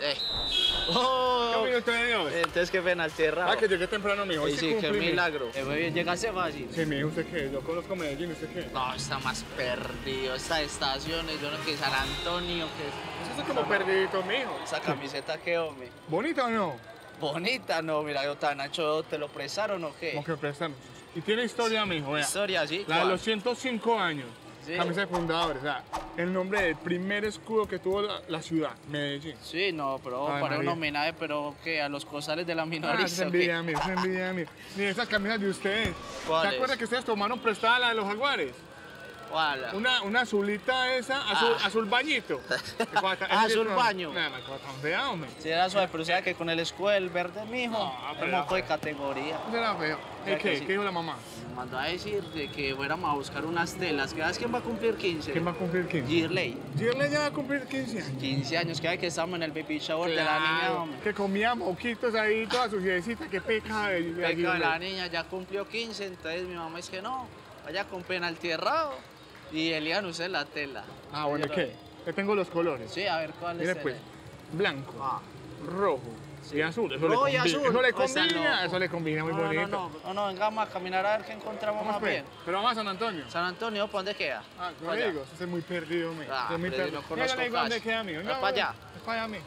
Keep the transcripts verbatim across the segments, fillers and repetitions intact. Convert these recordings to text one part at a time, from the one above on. Eh. Oh, ¿qué minuto de Dios? Entonces qué pena, tierra. Ah, que llegué temprano, mijo. Sí, sí, qué milagro. Eh, muy bien, llegaste fácil. Sí, mijo, ¿usted qué? Yo conozco Medellín, ¿usted qué? No, está más perdido. Estas estaciones, yo no sé qué, San Antonio, que... Eso es como perdidito, mijo. Esa camiseta, ¿qué, hombre? ¿Bonita o no? Bonita, no. Mira, yo tan Nacho, ¿te lo prestaron o qué? ¿Cómo que prestaron? Y tiene historia, mijo, vea. Historia, sí. La de los ciento cinco años. Sí. Camisa de fundadores, o sea, el nombre del primer escudo que tuvo la, la ciudad, Medellín. Sí, no, pero para María. Un homenaje, pero que a los cosales de la minoría. Ah, se envidia a mí, se envidia a mí. Ni esas camisas de ustedes. ¿Te acuerdas que ustedes tomaron prestada la de los Jaguares? ¿Cuál? Una, una azulita esa, azul, ah. azul bañito. Azul baño. No, me acuerdo tan fea, hombre. Sí, era suave, pero o sea que con el escudo del verde, mijo, no, pero fue de categoría. Era feo. ¿Qué? ¿Qué dijo la mamá? Me mandó a decir de que fuéramos a buscar unas telas. ¿Sabes quién va a cumplir quince? ¿Quién va a cumplir quince? Girley. Girley ya va a cumplir quince años. quince años, que hay que estamos en el baby shower claro, de la niña, hombre. Que comía moquitos ahí, toda suciecita, que peca de Girley. Peca de la niña, ya cumplió quince, entonces mi mamá dice que no, vaya con penalti errado y Elian usted la tela. Ah, bueno, ¿qué? Le tengo los colores. Sí, a ver, ¿cuál es? Mire, pues, blanco, ah. rojo. Sí. Y azul, eso no, le azul, eso le combina, eso le combina muy no, no, bonito. No, no, no, no, vengamos a caminar a ver qué encontramos más bien. Pero vamos a San Antonio. San Antonio, ¿para dónde queda? Ah, no le digo, eso es muy perdido, amigo. Ah, es muy perdido. No conozco casi. ¿Dónde queda, amigo? No, para allá. Es para allá, amigo.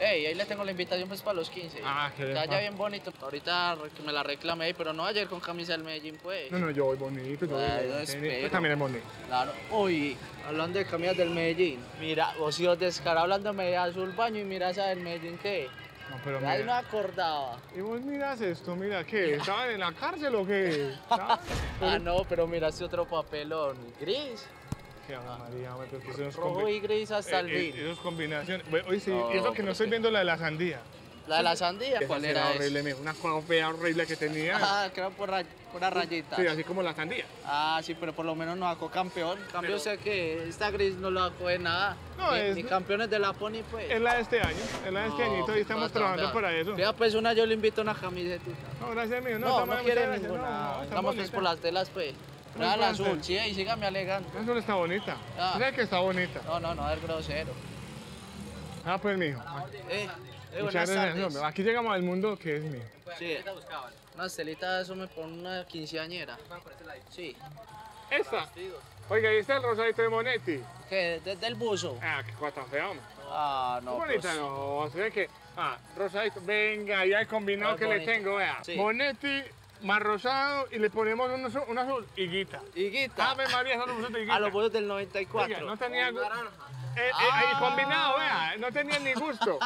Ey, ahí le tengo la invitación pues para los quince. Ah, qué Está ya bien bonito. Ahorita me la reclamé ahí, pero no ayer con camisa del Medellín, pues. No, no, yo voy bonito. Yo ah, voy también es bonito. Claro. Uy, hablando de camisas del Medellín. Mira, vos hijos descarados hablándome de azul baño y mira esa del Medellín, ¿qué? No, pero mira. Ahí no acordaba. Y vos miras esto, mira, ¿qué? ¿Estaban en la cárcel o qué? Ah, no, pero mira este otro papelón gris. Ah, María, pero que se rojo y gris hasta el eh, fin. Esas combinaciones. Oye, sí, no, eso que no estoy que... viendo la de la sandía. ¿La de la sandía? ¿Cuál era? Horrible, eso? Una cosa fea horrible que tenía. Ah, que era por, ra por la rayita. Sí, así como la sandía. Ah, sí, pero por lo menos nos sacó campeón. En cambio, pero... sé que esta gris no la sacó de nada. No, ni, es... ni campeones de la Pony, pues. Es la de este año, es la de este no, añito y estamos trabajando peor. Para eso. Vea, pues una yo le invito una camiseta. No, gracias, mío. No, no, no quiere ninguna. Estamos por las telas, pues. Nada, la azul, sí, y sígame alegando. La azul está bonita. Ah. ¿Sabes que está bonita? No, no, no, es grosero. Ah, pues, mijo. Eh, eh, muchas gracias. No, aquí llegamos al mundo que es mío. Sí. Unas telitas, eso me pone una quinceañera. Sí. ¿Esta? Oiga, ¿y está el rosadito de Monetti? ¿Qué? ¿Desde el buzo? Ah, qué cosa fea, hombre. Ah, no, pues... bonita, no. ¿Sabes qué? Ah, rosadito. Venga, ya el combinado que le tengo, vea. Monetti... más rosado y le ponemos un azul, un azul higuita. Higuita. Ave María, solo un de higuita. A los bollos del noventa y cuatro. Oiga, no tenía gusto. Eh, eh, ah. Ahí combinado, vea, no tenía ni gusto.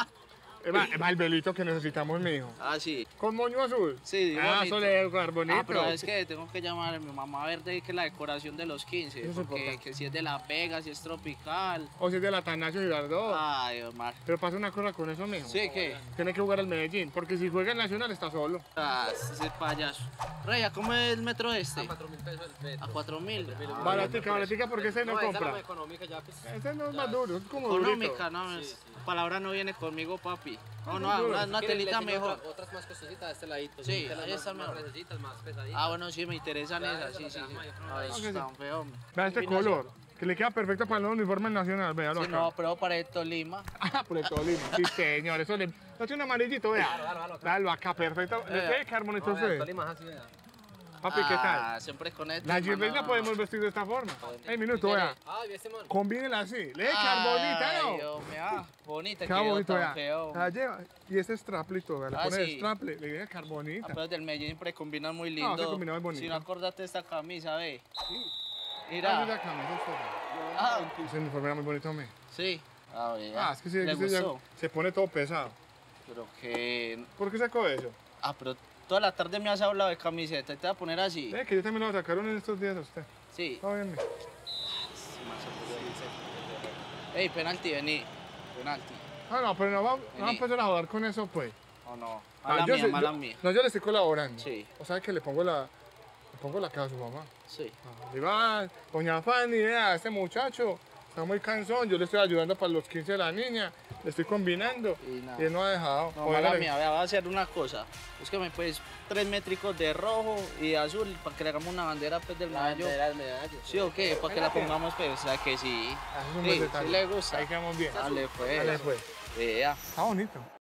Es más el velito que necesitamos, mijo. Ah, sí. ¿Con moño azul? Sí, ah, bonito. Eso le es bonito. Ah, pero es que tengo que llamar a mi mamá verde que es la decoración de los quince. Eso porque que si es de La Vega, si es tropical. O si es de la Atanasio Girardot. Ay, Omar. Pero pasa una cosa con eso, mijo. Sí, ¿qué? Tiene que jugar al Medellín, porque si juega el Nacional está solo. Ah, ese payaso. Reya, ¿cómo es el metro este? A cuatro mil pesos el metro. A cuatro mil. Ah, baratica, baratica, porque ese no, no compra. Esa no es económica ya. Pues, ese no es más duro, es como económica, durito. No, sí, sí. La palabra no viene conmigo, papi. No, no, no, una, una telita mejor. Otra, otras más costositas de este ladito. Sí, ahí están más gruesitas, más pesaditas. Ah, bueno, sí, me interesan esas, sí, sí, sí. Ahí está un feo, hombre. Vea este color, que le queda perfecto para el uniforme nacional, vea. Sí, no, pero para el Tolima. Ah, para el Tolima, sí, señor, eso le... Date un amarillito, vea. Dalo acá, perfecto. ¿Le puede quedar bonito a usted? Papi, ¿qué tal? Ah, siempre con esto. La Girley la podemos vestir de esta forma. Ey, minuto, vea. Combínela así. Le queda bonita, ¿no? Ay, Dios mío. Bonita, quedó bonito, tan feo. La lleva. Y ese straplito, vea. Le ah, pones sí. straple. Le queda carbonita. Ah, pero del Medellín siempre combina muy lindo. No, se combina muy bonito. Si no acordate esta camisa, ve. Sí. Mira. Mira la camisa, esta. Ah. Ese uniforme era muy bonito, me. Sí. Ah, bien. Ah, es que sí. ¿Le gustó? Se pone todo pesado. Pero que... ¿Por qué sacó eso? Ah, pero... toda la tarde me has hablado de camiseta, te voy a poner así. Es sí, que yo también lo sacaron en estos días a usted. Sí. Está bien, mijo. Ey, penalti, vení. Penalti. Ah, no, pero no vamos no va a empezar a jugar con eso, pues. O no. Mala ah, mía, yo, mala yo, mía. No, yo le estoy colaborando. Sí. O sea, que le pongo la... le pongo la cara a su mamá. Sí. Ah, Iván, doña Fanny, vea, este muchacho está muy cansón. Yo le estoy ayudando para los quince de la niña. Le estoy combinando y, no. y él no ha dejado. No, mala mía, vea, va a hacer una cosa. Búsqueme pues tres métricos de rojo y de azul para que le hagamos una bandera pues del medallo. ¿Sí o qué? Para que la pongamos pues, o sea que sí. Sí, sí le gusta. Ahí quedamos bien. Dale pues. Dale pues. Yeah. Está bonito.